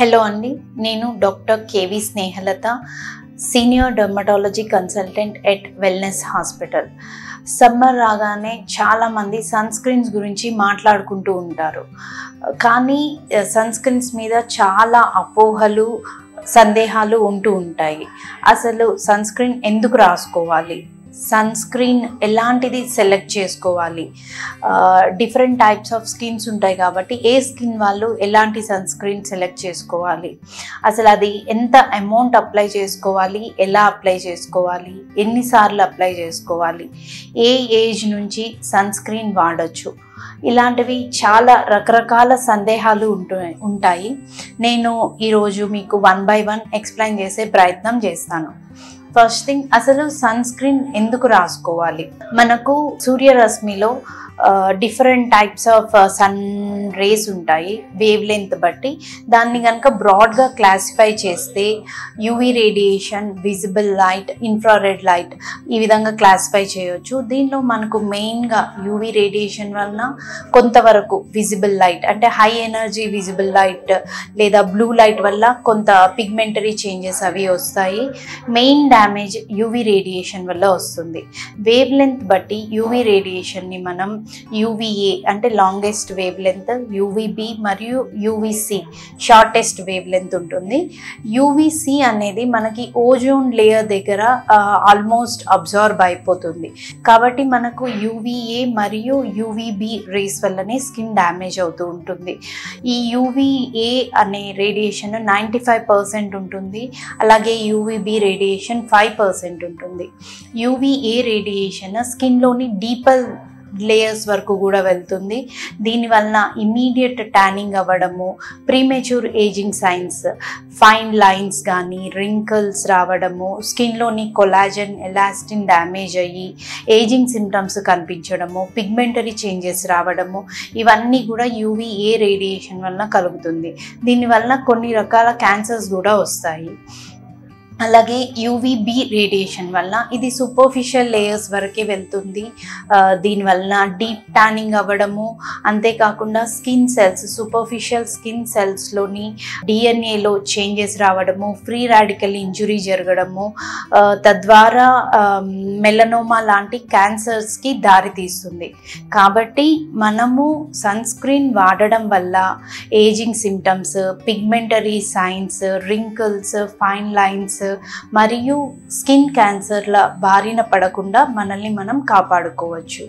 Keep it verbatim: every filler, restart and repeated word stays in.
Hello Andi, Nenu Doctor K V Snehalatha, Senior Dermatology Consultant at Wellness Hospital. Summer ragane చాలా మంది sun screens గురించి మాట్లాడుకుంటూ ఉంటారు. కానీ సన్ స్క్రీన్స్ మీద చాలా అపోహలు సందేహాలు ఉంటూ ఉంటాయి. అసలు సన్ స్క్రీన్ ఎందుకు రాసుకోవాలి? సన్ స్క్రీన్ ఎలాంటిది సెలెక్ట్ చేసుకోవాలి? డిఫరెంట్ టైప్స్ ఆఫ్ స్కిన్స్ ఉంటాయి కాబట్టి ఏ స్కిన్ వాళ్ళు ఎలాంటి సన్ స్క్రీన్ సెలెక్ట్ చేసుకోవాలి, అసలు అది ఎంత అమౌంట్ అప్లై చేసుకోవాలి, ఎలా అప్లై చేసుకోవాలి, ఎన్నిసార్లు అప్లై చేసుకోవాలి, ఏ ఏజ్ నుంచి సన్ స్క్రీన్ వాడచ్చు, ఇలాంటివి చాలా రకరకాల సందేహాలు ఉంటాయి. నేను ఈరోజు మీకు వన్ బై వన్ ఎక్స్ప్లెయిన్ చేసే ప్రయత్నం చేస్తాను. ఫస్ట్ థింగ్, అసలు సన్ స్క్రీన్ ఎందుకు రాసుకోవాలి? మనకు సూర్యరశ్మిలో different types of sun rays ఉంటాయి. వేవ్ లెంత్ బట్టి దాన్ని కనుక బ్రాడ్గా క్లాసిఫై చేస్తే UV radiation, visible light, infrared light, ఈ విధంగా క్లాసిఫై చేయొచ్చు. దీనిలో మనకు మెయిన్గా యూవీ రేడియేషన్ వలన కొంతవరకు విజిబుల్ లైట్ అంటే హై ఎనర్జీ విజిబుల్ లైట్ లేదా బ్లూ లైట్ వల్ల కొంత పిగ్మెంటరీ చేంజెస్ అవి వస్తాయి. మెయిన్ డ్యామేజ్ యూవీ రేడియేషన్ వల్ల వస్తుంది. వేవ్ లెంత్ బట్టి యూవీ రేడియేషన్ని మనం యూవీఏ అంటే లాంగెస్ట్ వేవ్ లెంత్, యూవీబీ మరియు యూవీసీ షార్టెస్ట్ వేవ్ లెంత్ ఉంటుంది. యూవీసీ అనేది మనకి ఓజోన్ లేయర్ దగ్గర ఆల్మోస్ట్ అబ్జార్బ్ అయిపోతుంది కాబట్టి మనకు యూవీఏ మరియు యూవీబీ రేస్ వల్లనే స్కిన్ డ్యామేజ్ అవుతూ ఉంటుంది. ఈ యూవీఏ అనే రేడియేషన్ నైంటీ ఫైవ్ పర్సెంట్ ఉంటుంది, అలాగే యూవీబీ రేడియేషన్ ఫైవ్ పర్సెంట్ ఉంటుంది. యూవీఏ రేడియేషన్ స్కిన్లోని డీపల్ లేయర్స్ వరకు కూడా వెళ్తుంది. దీనివలన ఇమీడియట్ ట్యానింగ్ అవ్వడము, premature ageing signs, fine lines కానీ రింకల్స్ రావడము, స్కిన్లోని కొలాజన్ ఎలాస్టిన్ డ్యామేజ్ అయ్యి ఏజింగ్ సిమ్టమ్స్ కనిపించడము, పిగ్మెంటరీ చేంజెస్ రావడము, ఇవన్నీ కూడా యూవీఏ రేడియేషన్ వలన కలుగుతుంది. దీనివలన కొన్ని రకాల క్యాన్సర్స్ కూడా వస్తాయి. అలాగే యూవీబీ రేడియేషన్ వల్ల ఇది సూపర్ఫిషియల్ లేయర్స్ వరకే వెళ్తుంది. దీనివల్ల డీప్ ట్యానింగ్ అవ్వడము, అంతేకాకుండా స్కిన్ సెల్స్, సూపర్ఫిషియల్ స్కిన్ సెల్స్లోని డిఎన్ఏలో చేంజెస్ రావడము, ఫ్రీ రాడికల్ ఇంజురీ జరగడము, తద్వారా మెలనోమా లాంటి క్యాన్సర్స్కి దారితీస్తుంది. కాబట్టి మనము సన్ స్క్రీన్ వాడడం వల్ల ageing symptoms, pigmentary signs, wrinkles, fine lines మరియు స్కిన్ క్యాన్సర్ల బారిన పడకుండా మనల్ని మనం కాపాడుకోవచ్చు.